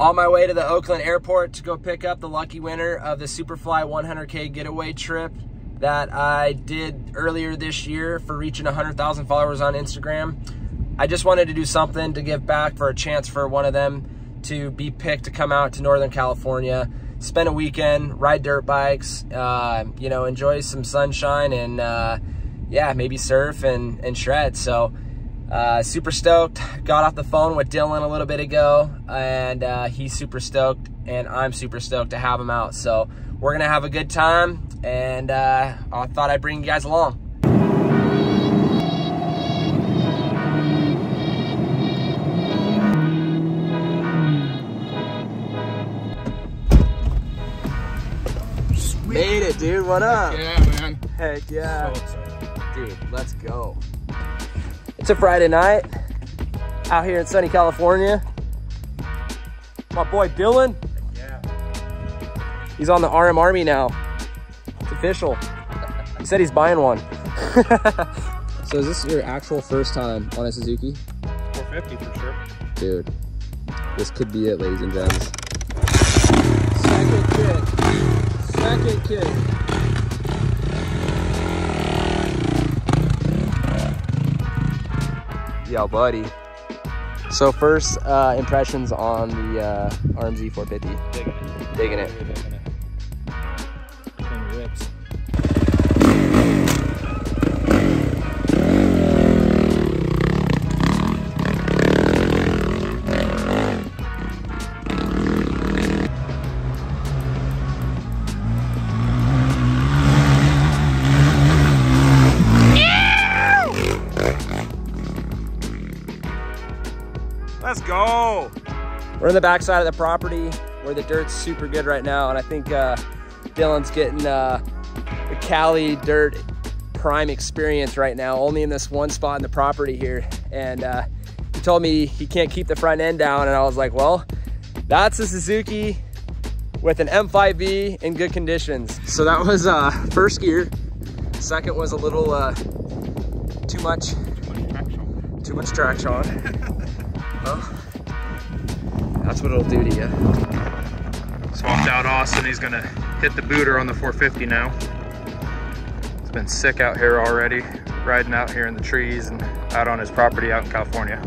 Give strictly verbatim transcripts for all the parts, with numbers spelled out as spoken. On my way to the Oakland airport to go pick up the lucky winner of the Superfly one hundred K getaway trip that I did earlier this year for reaching one hundred thousand followers on Instagram. I just wanted to do something to give back for a chance for one of them to be picked to come out to Northern California, spend a weekend, ride dirt bikes, uh, you know, enjoy some sunshine and uh, yeah, maybe surf and, and shred. So uh, super stoked. Got off the phone with Dylan a little bit ago and uh, he's super stoked and I'm super stoked to have him out. So we're gonna have a good time and uh, I thought I'd bring you guys along. Made it, dude. What up? Yeah, man. Heck yeah. So dude, let's go. It's a Friday night out here in sunny California. My boy Dylan. Yeah. He's on the R M Army now. It's official. He said he's buying one. So is this your actual first time on a Suzuki? four fifty for sure. Dude, this could be it, ladies and gents. Second kick. Second kick. Yo, buddy. So first uh, impressions on the uh, R M Z four fifty. Digging it. Digging it. Digging it. Digging it. Thing rips. Let's go. We're in the backside of the property where the dirt's super good right now. And I think uh, Dylan's getting uh, the Cali dirt prime experience right now, only in this one spot in the property here. And uh, he told me he can't keep the front end down. And I was like, well, that's a Suzuki with an M five B in good conditions. So that was uh, first gear. Second was a little uh, too much, too much traction on. Well, that's what it'll do to you. Swapped out Austin. He's gonna hit the booter on the four fifty now. It's been sick out here already, riding out here in the trees and out on his property out in California.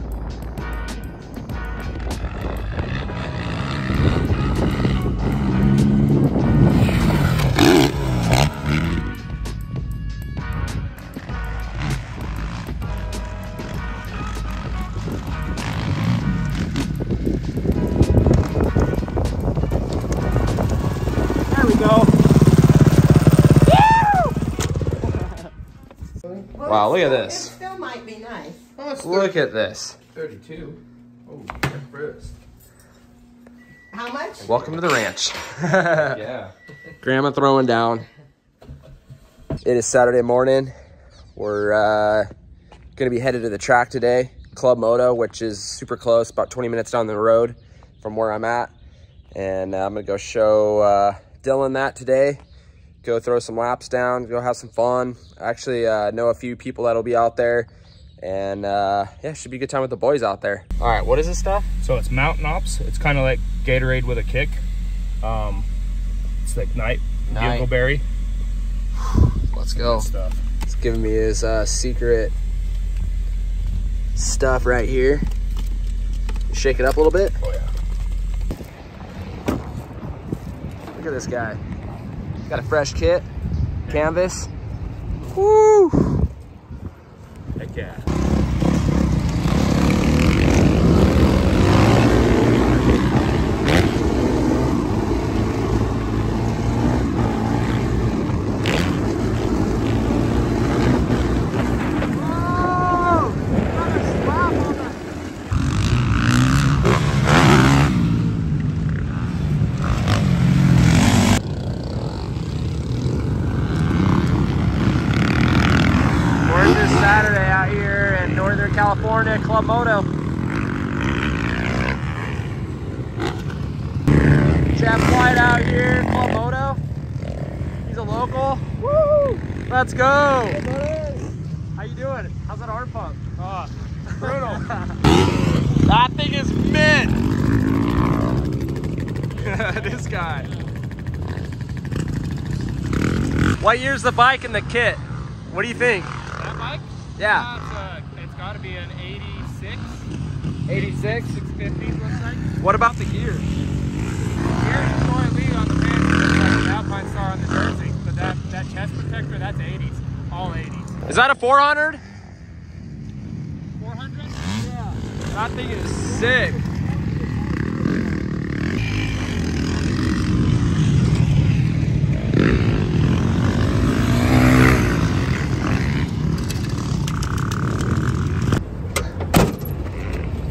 Wow, look at this. It still might be nice. Oh, it's look at this. thirty-two. Oh, that wrist. How much? Welcome to the ranch. Yeah. Grandma throwing down. It is Saturday morning. We're uh, going to be headed to the track today. Club Moto, which is super close, about twenty minutes down the road from where I'm at. And uh, I'm going to go show uh, Dylan that today. Go throw some laps down, go have some fun. I actually uh, know a few people that'll be out there. And uh, yeah, should be a good time with the boys out there. All right, what is this stuff? So it's Mountain Ops. It's kind of like Gatorade with a kick. Um, it's like night, night. Gimbleberry. Let's go. Stuff. It's giving me his uh, secret stuff right here. Shake it up a little bit. Oh yeah. Look at this guy. Got a fresh kit, canvas. Woo! Heck yeah. California Club Moto. Jeff White out here, Club Moto. He's a local. Woo! Let's go. Hey, buddy. How you doing? How's that arm pump? Oh, brutal. That thing is mint. This guy. What year's the bike in the kit? What do you think? That bike? Yeah. Uh, it's, a, it's gotta be an eighty-six. eighty-six? six fifty looks like. What about the gear? The gear is Troy Lee on the pants, like an Alpine Star on the jersey. But that, that chest protector, that's eighties. All eighties. Is that a four hundred? four hundred? Yeah. That thing is sick.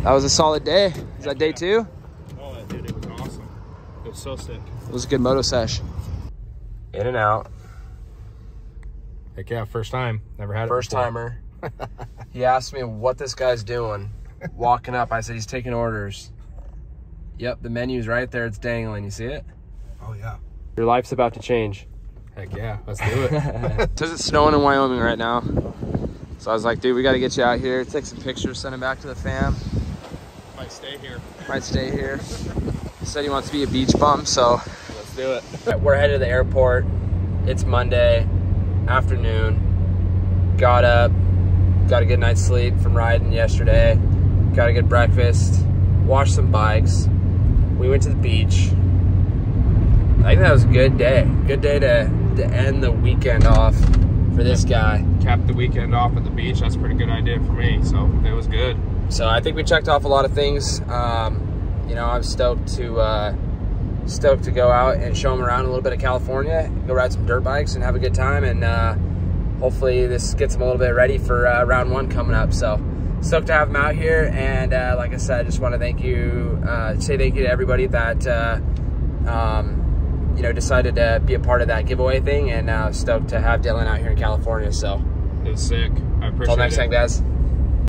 That was a solid day. Is that day two? Oh, dude, it was awesome. It was so sick. It was a good moto sesh. In and out. Heck yeah, first time. Never had it before. First timer. He asked me what this guy's doing. Walking up, I said, he's taking orders. Yep, the menu's right there. It's dangling. You see it? Oh, yeah. Your life's about to change. Heck yeah, let's do it. It says it's snowing in Wyoming right now. So I was like, dude, we got to get you out here. Take some pictures, send them back to the fam. Might stay here. Might stay here. He said he wants to be a beach bum, so. Let's do it. We're headed to the airport. It's Monday afternoon. Got up, got a good night's sleep from riding yesterday. Got a good breakfast, washed some bikes. We went to the beach. I think that was a good day. Good day to, to end the weekend off for this guy. Capped the weekend off at the beach. That's a pretty good idea for me, so it was good. So I think we checked off a lot of things. Um, you know, I'm stoked to uh, stoked to go out and show them around a little bit of California, go ride some dirt bikes and have a good time. And uh, hopefully this gets them a little bit ready for uh, round one coming up. So stoked to have them out here. And uh, like I said, I just want to thank you, uh, say thank you to everybody that, uh, um, you know, decided to be a part of that giveaway thing. And uh, stoked to have Dylan out here in California. So it was sick. I appreciate it. Until next time, guys.